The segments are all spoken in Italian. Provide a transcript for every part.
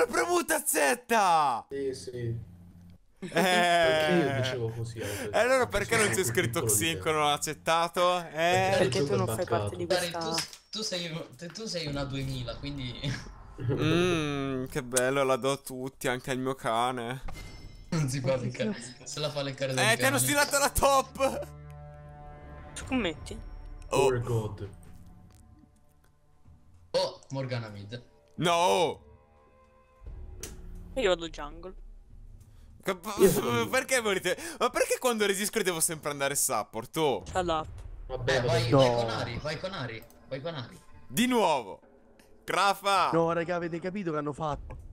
l'ho premuta Z! Sì. Perché io dicevo così? E allora perché non c'è scritto Xinco e non l'ha accettato? Perché tu non fai parte di questa... Tu sei una 2000, quindi... che bello, la do a tutti, anche al mio cane. Non si fa leccare, se la fa leccare dal cane. Ti hanno stilato la top! Scommetti? Oh Urgot. Oh, Morgana mid. No! Io vado jungle. Perché volete? Ma perché quando resisco devo sempre andare support? Oh. Vabbè, vai con Ari. Di nuovo. Grafa. No, raga, avete capito che hanno fatto?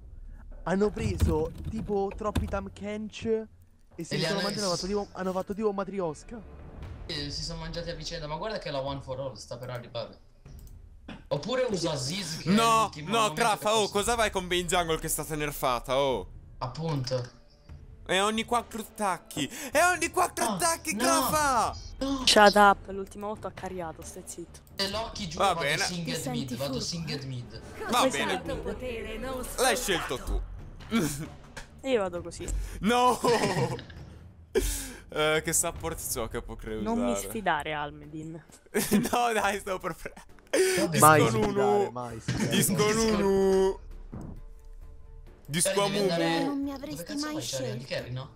Hanno preso tipo troppi Tam Kench e si sono mangiati, hanno fatto tipo matriosca. Si sono mangiati a vicenda, ma guarda che la one for all sta per arrivare. Oppure usa Ziz che... No, Grafa, oh, cosa vai con Bane Jungle che è stata nerfata, oh? Appunto. E ogni 4 attacchi! No, Grafa! No. Shut up, l'ultima volta ha cariato, stai zitto. E l'occhi giù, vado singed mid. Va bene. L'hai scelto tu. Io vado così. No! Che support ciò che può creare? Non mi sfidare, Almedin. No, dai, stavo per Disco Nunu. Non mi avresti mai scelto. Chari, no?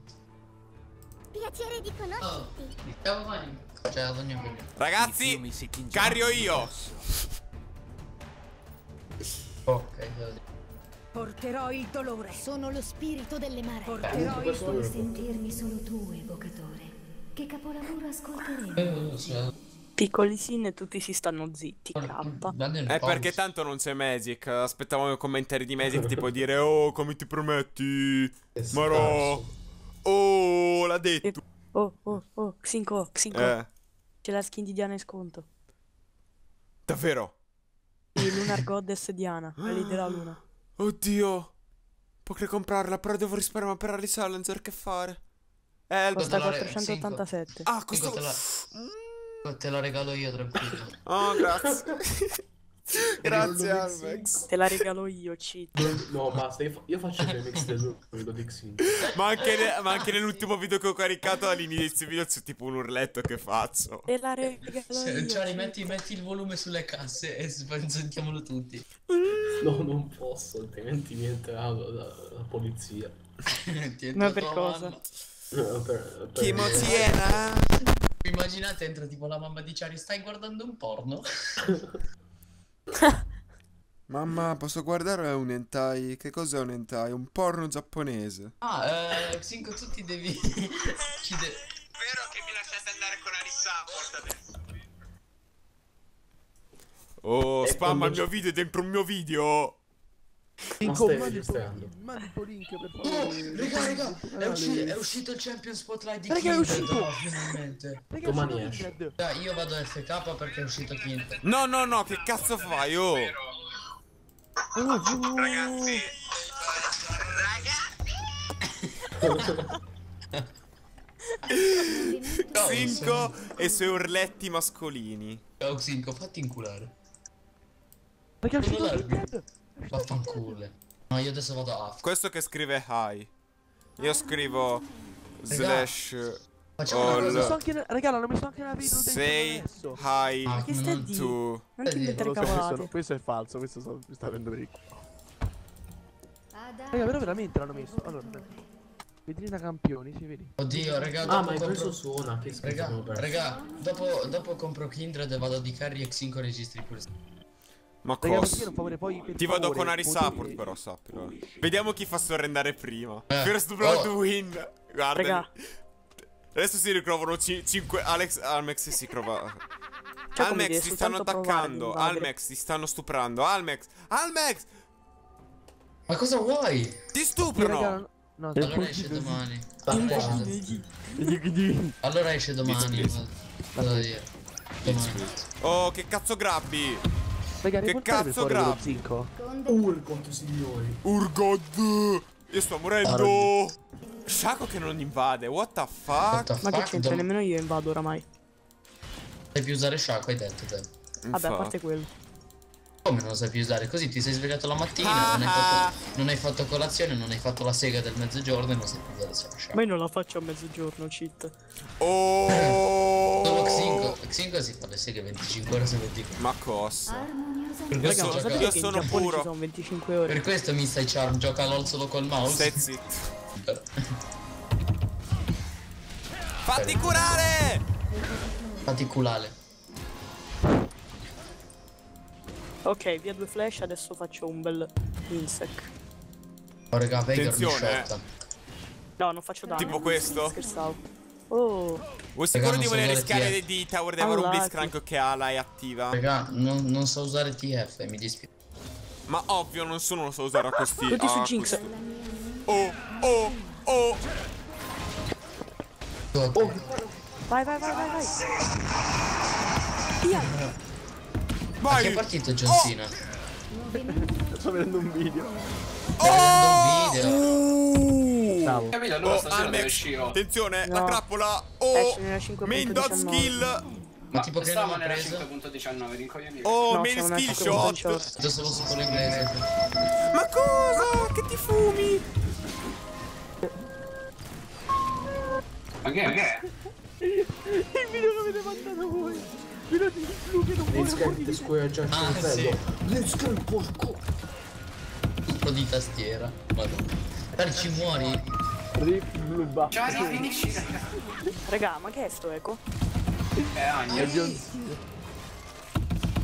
Piacere di conoscerti. Ragazzi, carrio io. Ok. Porterò il dolore. Sono lo spirito delle mare. Porterò il dolore. Sentirmi solo tu, evocatore. Che capolavoro ascolteremo. Piccoli sin e tutti si stanno zitti. Perché tanto non c'è Magic. Aspettavamo i commentari di Magic tipo dire oh come ti prometti Marò. Oh l'ha detto. Oh Xinco. C'è la skin di Diana in sconto. Davvero? Sì, Lunar Goddess Diana, la lì della luna. Oddio, potrei comprarla però devo risparmiare per la Challenger. Che fare? Costa 487. Ah, costa... Te la regalo io, tranquillo. Oh, grazie. Grazie, Almex. Te la regalo io, cheat. No, basta, io faccio il remix del video di Xinco. Ma anche nell'ultimo video che ho caricato all'inizio video c'è tipo un urletto che faccio. Te la regalo io. Chari, metti il volume sulle casse e sentiamolo tutti. No, non posso, altrimenti mi entra la polizia. Ma per cosa? Chi mo tiena? Immaginate, entra tipo la mamma di Chari, stai guardando un porno? Mamma, posso guardare un hentai? Che cos'è un hentai? Un porno giapponese. Xinco, tu ti devi... Spero che mi lasciate andare con Arisa. Oh, spamma il mio video dentro il mio video! Mandi link per favore. Raga, è uscito il Champion Spotlight di Kindred. Finalmente. Domani esce. Dai, io vado FK perché è uscito Kindred. No, che cazzo fai? Oh. Ragazzi. Xinco e i suoi urletti mascolini. Ciao Xinco, fatti inculare. Perché è uscito Kindred? Vaffanculo. No, io adesso vado a questo che scrive hi. Io scrivo slash. Facciamo una cosa. Raga, l'hanno messo anche nella video. Say hi. Ma che stai dicendo? Non ti mettere cavolate. Questo è falso, questo sta avendo pericolo. Raga, però veramente l'hanno messo. Allora, vetrina campioni, si vedi. Oddio, raga, dopo compro suona, che schifo. Raga, dopo compro Kindred e vado di carry e Xinco registri pure. Ma cosa? Ti vado con Ari Support però, sappilo. Vediamo chi fa sorrendare prima. First blood win. Guarda. Raga. Adesso si ricrovano 5. Almex si trova. Almex si stanno attaccando. Almex si stanno stuprando. Almex! Ma cosa vuoi? Ti stuprano! No, allora esce domani. Allora esce domani. Oh, che cazzo grabbi? Che cazzo grabbi? Urgot, signori. Urgot. Io sto morendo. Shaco che non invade. What the fuck? Ma che c'entra? Nemmeno io invado oramai. Devi usare Shaco, hai detto te. Vabbè, a parte quello. Come non lo sai più usare? Così ti sei svegliato la mattina, non hai fatto colazione, non hai fatto la sega del mezzogiorno e non sai più usare Shaco. Ma io non la faccio a mezzogiorno, cheat. Oh! Solo Xincho si fa le seghe 25 ore su 24. Ma cosa? Raga, ma sapete che in Giappone ci sono 25 ore? Per questo mi stai charm, gioca LOL solo col mouse. Stai zitto. Fatti curare! Fatti culare. Ok, via due flash, adesso faccio un bel insec. Oh raga, Veigar mi shotta. No, non faccio danno. Tipo questo? Scherzavo. Oh. Vuoi sicuro di voler rischiare di tower di avere un Blitzcrank che ha la e attiva? Raga, non so usare TF, mi dispiace. Ma ovvio, non solo non so usare a questi. Tutti su Jinx. Oh, oh, oh. Vai, vai, vai, vai, vai. Via. Vai. Che è partito John Cena? Sto vedendo un video. Bravo. Attenzione, no. La trappola. Oh, main dot skill. Ma tipo che non era 5.19, rincoglionito. Oh, no, main skill shot. Adesso lo so solo inglese. Ma cosa? Che ti fumi? Ma che è? Il video lo avete mandato voi. Let's go, let's go, let's go, porco. Tutto di tastiera. Madonna. Ci muori. Chari, finisci. Raga, ma che è sto eco? È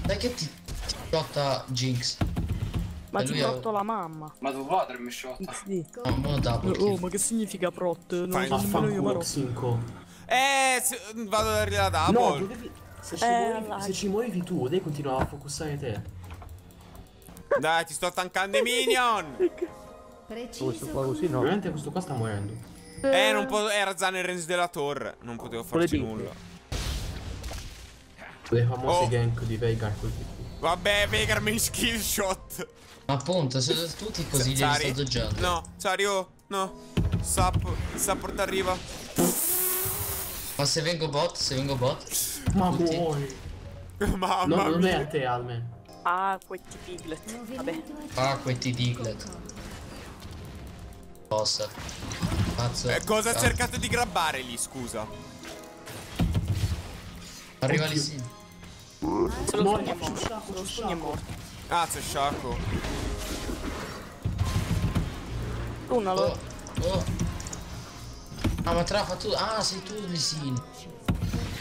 dai che ti shotta Jinx. Ma ti protto la mamma. Ma tuo padre mi shotta. Oh, ma che significa prot? Non lo so io, ma no. Vado a dargli la double. No, devi... se ci muovi tu, devi continuare a focussare te. Dai, ti sto attaccando i minion. Questo qua così no. Veramente questo qua sta morendo. Non posso. Era Zane il range della torre. Non potevo farci nulla. Le famose gank di Veigar così. Vabbè, Veigar main skill shot. Ma appunto, se tutti così li sto doggiando. No, Chario, no. Support arriva. Ma se vengo bot, ma vuoi. Mamma mia. No, non è a te, almeno. Ah, questi piglet. Vabbè. Ah, questi piglet. Cosa ha cercato di grabbare lì, scusa? Arriva lì, sì. Lo sogno è morto. Cazzo, Shaco. Ah, ma te l'ha fatto. Ah, sei tu vicino.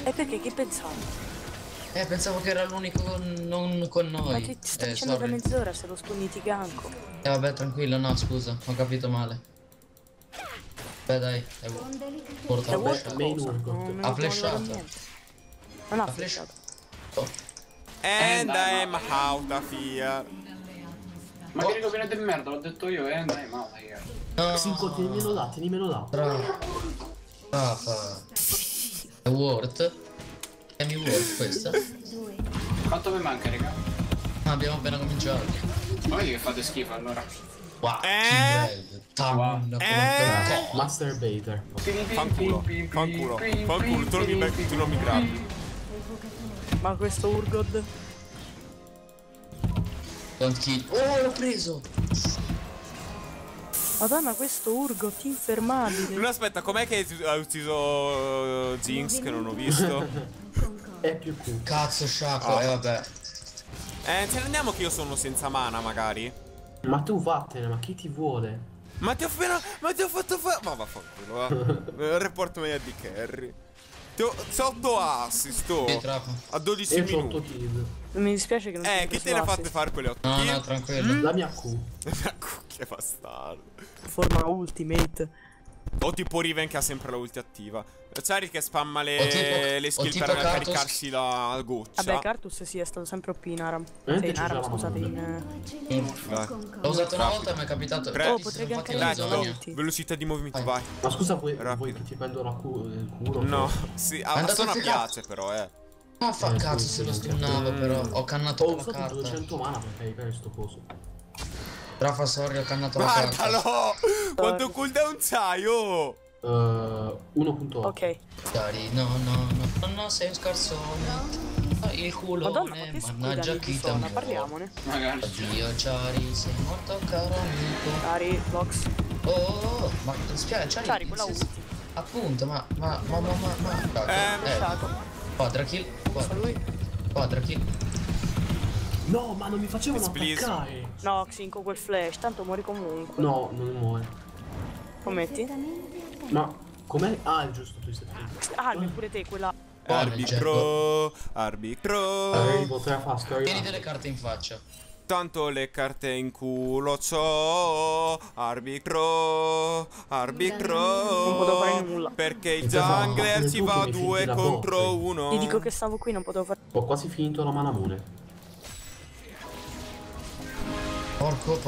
E perché? Che pensavo? Pensavo che era l'unico non con noi. Ma che ti stai dicendo da mezz'ora se lo stunni ti ganco. Vabbè, tranquillo, no, scusa, ho capito male. Beh dai, è porta a flash. Ha flashato. Non ha flashato. Dai, ma how da fia. Ma che ricopina di merda, l'ho detto io, dai, ma dai. Cinco, tenimelo là, Bravo. È worth. È mi worth questa. Quanto mi manca, raga? Ma abbiamo appena cominciato. Ma vedi che fate schifo allora. Wow, Masturbator. Fanculo, tu non mi grabbi. Ma questo Urgot? Don't kill. Oh, l'ho preso. Madonna, questo Urgot infermabile. No, aspetta, com'è che ha ucciso Jinx che non ho visto? È più cool. Cazzo, Shaco, vabbè. Ce ne andiamo che io sono senza mana, magari. Ma tu vattene, ma chi ti vuole? Ma ti ho fatto fare... Ma vaffanculo, va. Report media di carry. Ti ho 8 assist, a 12 minuti. Mi dispiace che non ti che te ne fate fare quelle 8 kill? No, tranquillo. La mia Q. La mia Q, che bastardo. Forma ultimate. O tipo Riven che ha sempre la ulti attiva. Chari che spamma le skill per caricarsi la goccia. Vabbè, Karthus sì, è stato sempre OP in Aram. In Aram, scusate, l'ho usato una volta e mi è capitato. Oh, potrei anche usare. Velocità di movimento, vai. Ma scusa, vuoi che ti prendo la culo? No, sì, a persona piace però, No, fa cazzo se lo stunnavo, però. Ho cannato la carta. Ho 200 mana per caricare sto coso. Rafa, sorry, ho cannato la carta. Guardalo! Quanto cooldown c'hai, 1.8. Ok. Sorry, no, sei un scarsone. Il culo, mannaggia chi da me. Parliamone. Magari. Oddio, Chari, sei morto caro amico. Chari, box. Oh, ma spiace, Chari quella ulti. Appunto, ma. Shaco. Quadrakill. Quadrakill. No, ma non mi facevano attaccare. No, Xincho, quel flash, tanto muori comunque. No, non muore. Commetti? No. Com'è? Ah, è giusto, tu sei stato. Ah, pure te, quella. Arbitro, arbitro. Tieni delle carte in faccia. Tanto le carte in culo c'ho. Arbitro, arbitro. Non potevo fare nulla. Perché il jungler si va 2 contro 1. Ti dico che stavo qui, non potevo fare. Ho quasi finito la manamune. Porco.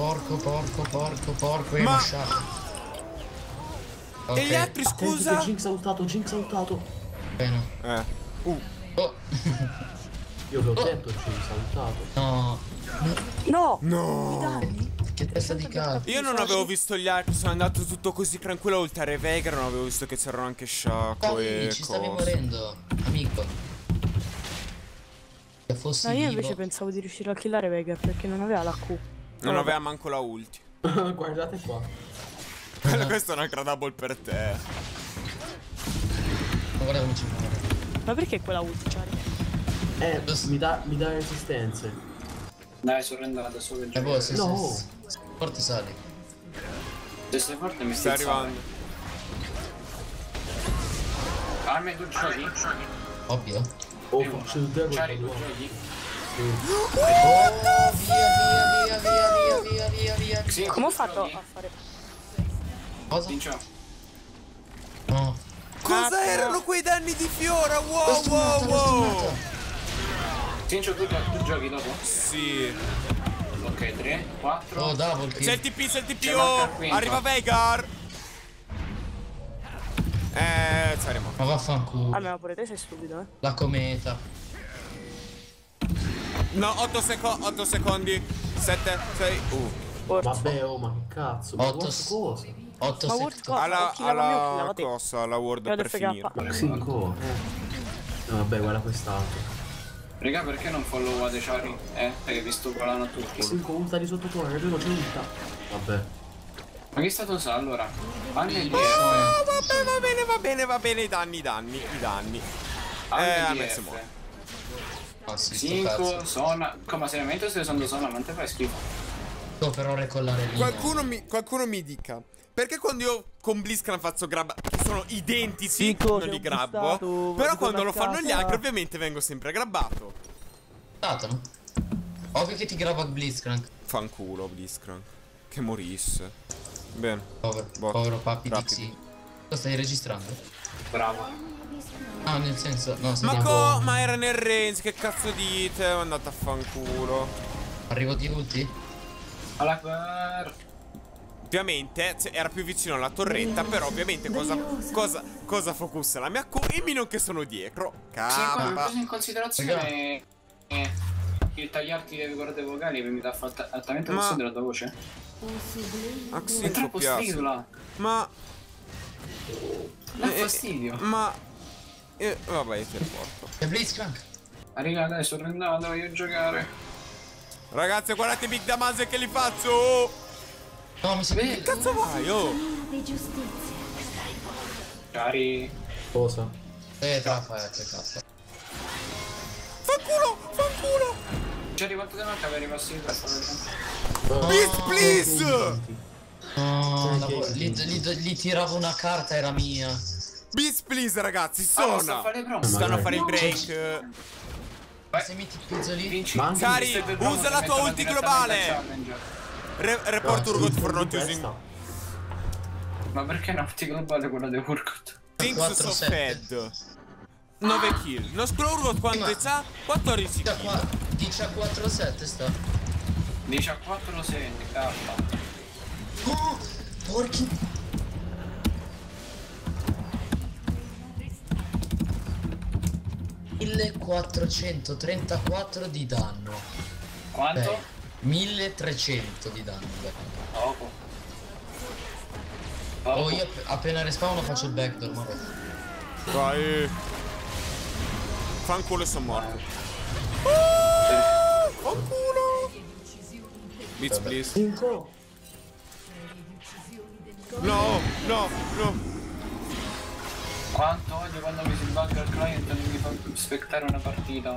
Ma... okay. E gli altri, scusa? Jinx ha ultato. Bene. Oh. Io l'ho detto, Jinx ha ultato. No. Che testa di cazzo. Io non avevo visto gli altri, sono andato tutto così tranquillo a ultare Veigar, non avevo visto che c'erano anche Shaco e ci stavi morendo, amico. Se fossi no, io libero. Invece pensavo di riuscire a killare Veigar perché non aveva la Q. Non aveva manco la ulti. Guardate qua. Questa è una gradable per te. Ma perché quella ulti, Chari? Mi dà resistenze. Dai, sorrendata solo il gioco. No. Forte sali. Se sei forte mi stai arrivando. Armi tu giochi? Ovvio. C'è il devo. Chari, tu giochi? Via. Come ho fatto a fare... Cosa? No. Cosa erano quei danni di Fiora? Wow. Xincho, tu giochi dopo? Sì. Ok, 3, 4. Oh, double kill. C'è il TP, oh, arriva Veigar. Saremo. Ma vaffanculo. Allora, pure te sei stupido, eh. La cometa. No, 8 secondi. 7, 6, Vabbè, ma che cazzo. 8 secondi alla cosa, alla ward per finire. Vabbè, guarda quest'altro. Raga, perché non followate Chari? Perché vi sto parlando tutti. Xincho ulta di sotto cuore, che non c'è ulta. Vabbè. Ma che stato sa allora? Anche il vabbè, va bene, i danni. A me si muore. Xincho, Sona. Come seriamente stai usando Sona? Non te fai schifo. Sto per recollare lì. Qualcuno mi dica. Perché quando io con Blitzcrank faccio grab sono identici, Xincho, non li grabbo. Però quando lo fanno gli altri ovviamente vengo sempre grabbato. Datelo. Ovvio che ti grabba Blitzcrank. Fanculo Blitzcrank. Che morisse. Bene. Povero papi Dixie. Lo stai registrando? Bravo. Ah, nel senso. No, ma era nel range, che cazzo dite? È andata a fanculo. Arrivo di ulti? Ovviamente era più vicino alla torretta, però ovviamente cosa focussa la mia Q e minion che sono dietro. Cazzo. Ho preso in considerazione il tagliarti le corde vocali per mi dà altamente pressione della tua voce. È troppo stridula. Ma fastidio. Vabbè, ti riporto. E Blitzcrank. Arriva adesso, andavo io a giocare. Ragazzi, guardate i big damage che li faccio! No, mi si vede. Che cazzo vai, Chari. Cosa? Che cazzo. Fanculo! Chari, quanto te manca per rimassare questo? Please! No, lì tiravo una carta, era mia. Please, ragazzi, sono! Stanno a fare il break. Se mi ti pizzo lì, Chari, usa la tua ulti globale. Report Urgot for not using. Ma perché una ulti globale quella di Urgot? Things so fed. 9 kill. Non scroll Urgot quanto c'ha? 14 kill. 10-4-7 sta. 10-4-7, cazzo. Oh, porchi. $1434 di danno. Quanto? Beh, 1300 di danno. Poco. Oh, io appena respawno faccio il backdoor, ma vabbè. Vai. Fanculo e sono morto. Fanculo. Blitz, please. No, no, no. Quanto odio quando mi si bugga il client e non mi fa aspettare una partita.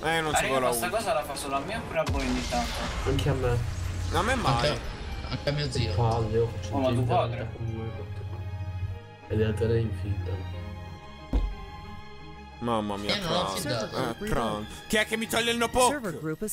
Non ci vuole. Questa cosa la fa solo a me oppure a voi ogni tanto? Anche a me. A me mai. Anche a mio zio. Oh, ma tuo padre? Ed è andata infinita. Mamma mia, Kron. Chi è che mi toglie il no poke?